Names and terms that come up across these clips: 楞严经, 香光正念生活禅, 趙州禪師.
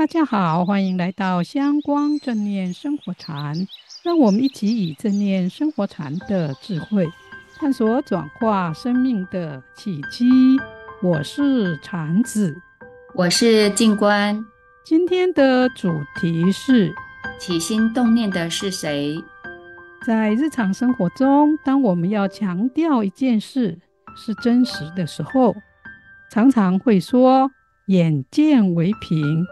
大家好，欢迎来到香光正念生活禅，让我们一起以正念生活禅的智慧，探索转化生命的契机。我是禅子，我是静观。今天的主题是起心动念的是谁。在日常生活中，当我们要强调一件事是真实的时候，常常会说眼见为凭，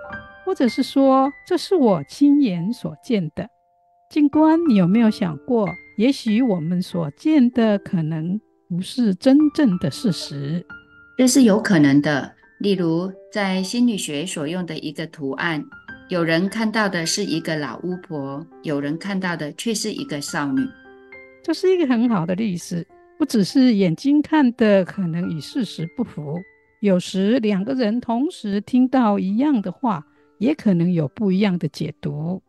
或者是说这是我亲眼所见的。静观，你有没有想过，也许我们所见的可能不是真正的事实？这是有可能的。例如在心理学所用的一个图案，有人看到的是一个老巫婆，有人看到的却是一个少女。这是一个很好的例子，不只是眼睛看的可能与事实不符，有时两个人同时听到一样的话，也可能有不一样的解读。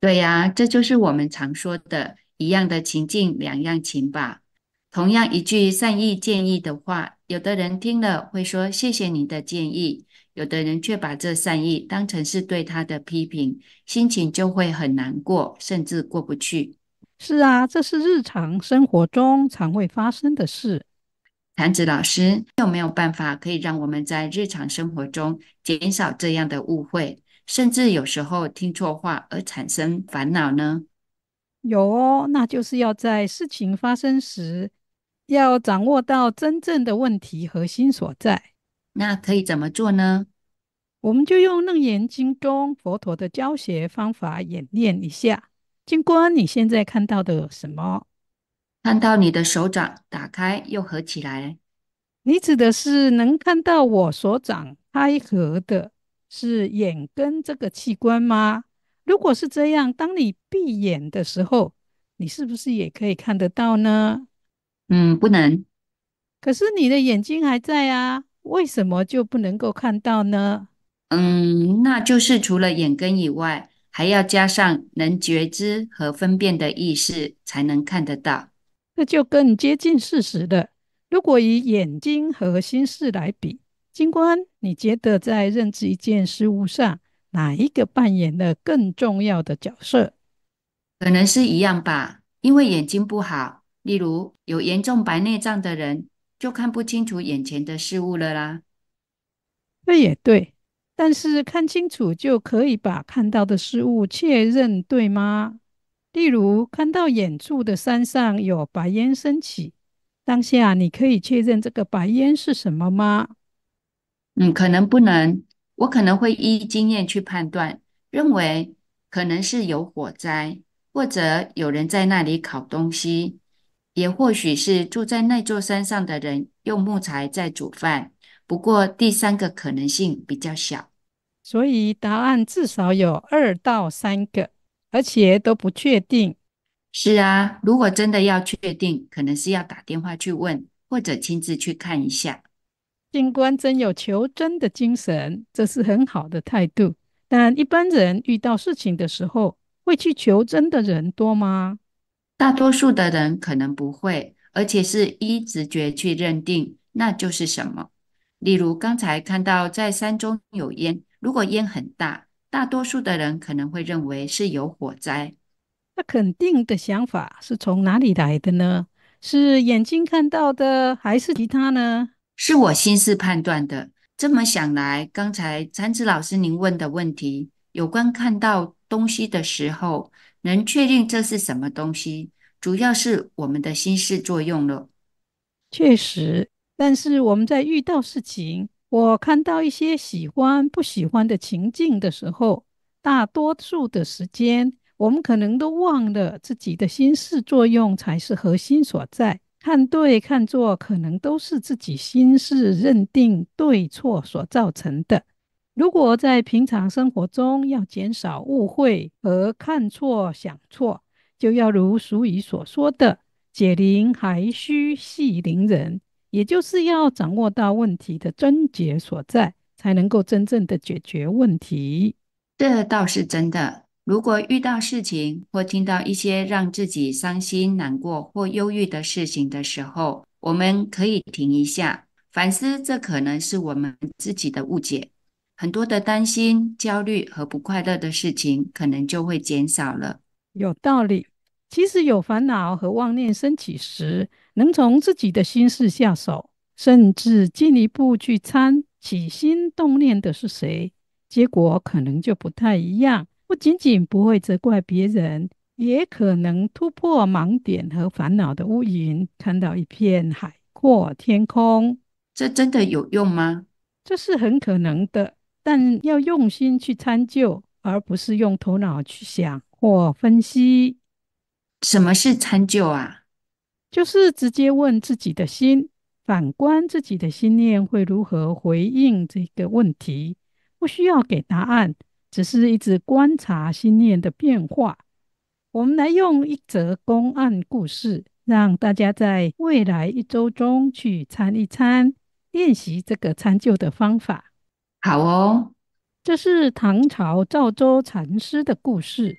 对呀，这就是我们常说的一样的情境两样情吧。同样一句善意建议的话，有的人听了会说谢谢你的建议，有的人却把这善意当成是对他的批评，心情就会很难过，甚至过不去。是啊，这是日常生活中常会发生的事。谭子老师，有没有办法可以让我们在日常生活中减少这样的误会，甚至有时候听错话而产生烦恼呢？有哦，那就是要在事情发生时，要掌握到真正的问题核心所在。那可以怎么做呢？我们就用《楞严经》中佛陀的教学方法演练一下。静观，你现在看到的什么？看到你的手掌打开又合起来。你指的是能看到我手掌开合的是眼根这个器官吗？如果是这样，当你闭眼的时候，你是不是也可以看得到呢？不能。可是你的眼睛还在啊，为什么就不能够看到呢？那就是除了眼根以外，还要加上能觉知和分辨的意识才能看得到。这就更接近事实了。如果以眼睛和心识来比，静观，你觉得在认知一件事物上，哪一个扮演了更重要的角色？可能是一样吧，因为眼睛不好，例如有严重白内障的人，就看不清楚眼前的事物了啦。这也对，但是看清楚就可以把看到的事物确认，对吗？例如看到远处的山上有白烟升起，当下你可以确认这个白烟是什么吗？可能不能。我可能会依经验去判断，认为可能是有火灾，或者有人在那里烤东西，也或许是住在那座山上的人用木材在煮饭。不过第三个可能性比较小。所以答案至少有2到3个，而且都不确定。是啊，如果真的要确定，可能是要打电话去问，或者亲自去看一下。静观真有求真的精神，这是很好的态度。但一般人遇到事情的时候，会去求真的人多吗？大多数的人可能不会，而且是依直觉去认定那就是什么。例如刚才看到在山中有烟，如果烟很大，大多数的人可能会认为是有火灾。那肯定的想法是从哪里来的呢？是眼睛看到的，还是其他呢？是我心思判断的。这么想来，刚才禅子老师您问的问题，有关看到东西的时候，能确定这是什么东西，主要是我们的心思作用了。确实，但是我们在遇到事情，我看到一些喜欢不喜欢的情境的时候，大多数的时间我们可能都忘了自己的心事作用才是核心所在。看对看错可能都是自己心事认定对错所造成的。如果在平常生活中要减少误会和看错想错，就要如俗语所说的解铃还须系铃人，也就是要掌握到问题的症结所在，才能够真正的解决问题。这倒是真的。如果遇到事情或听到一些让自己伤心难过或忧郁的事情的时候，我们可以停一下，反思这可能是我们自己的误解。很多的担心、焦虑和不快乐的事情可能就会减少了。有道理。即使有烦恼和妄念升起时，能从自己的心事下手，甚至进一步去参起心动念的是谁，结果可能就不太一样。不仅仅不会责怪别人，也可能突破盲点和烦恼的乌云，看到一片海阔天空。这真的有用吗？这是很可能的，但要用心去参究，而不是用头脑去想或分析。什么是参究啊？就是直接问自己的心，反观自己的心念会如何回应这个问题。不需要给答案，只是一直观察心念的变化。我们来用一则公案故事，让大家在未来一周中去参一参，练习这个参究的方法。好哦，这是唐朝赵州禅师的故事。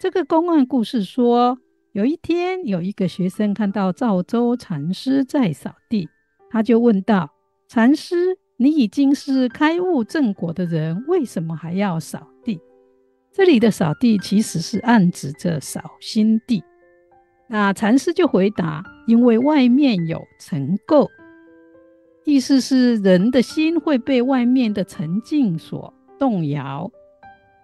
这个公案故事说，有一天有一个学生看到赵州禅师在扫地，他就问道：禅师，你已经是开悟正果的人，为什么还要扫地？这里的扫地其实是暗指着扫心地。那禅师就回答：因为外面有尘垢，意思是人的心会被外面的沉静所动摇。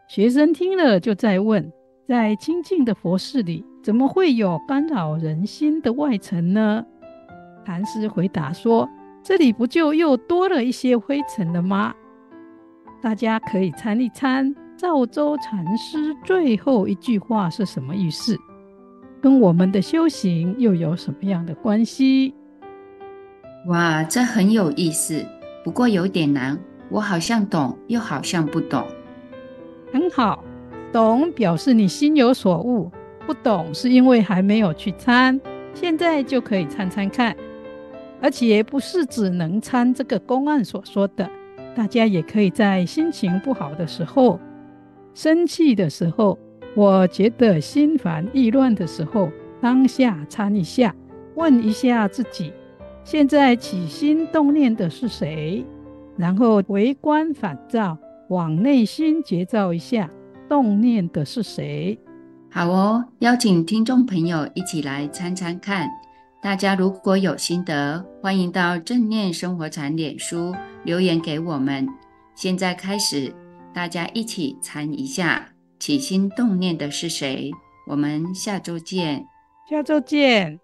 学生听了就再问，在清净的佛寺里，怎么会有干扰人心的外尘呢？禅师回答说，这里不就又多了一些灰尘了吗？大家可以参一参赵州禅师最后一句话是什么意思，跟我们的修行又有什么样的关系？哇，这很有意思，不过有点难，我好像懂又好像不懂。很好，懂表示你心有所悟，不懂是因为还没有去参，现在就可以参参看。而且不是只能参这个公案所说的，大家也可以在心情不好的时候、生气的时候，我觉得心烦意乱的时候，当下参一下，问一下自己现在起心动念的是谁，然后微观反照，往内心觉照一下动念的是谁。好哦，邀请听众朋友一起来参参看。大家如果有心得，欢迎到正念生活禅脸书留言给我们。现在开始，大家一起参一下起心动念的是谁。我们下周见。下周见。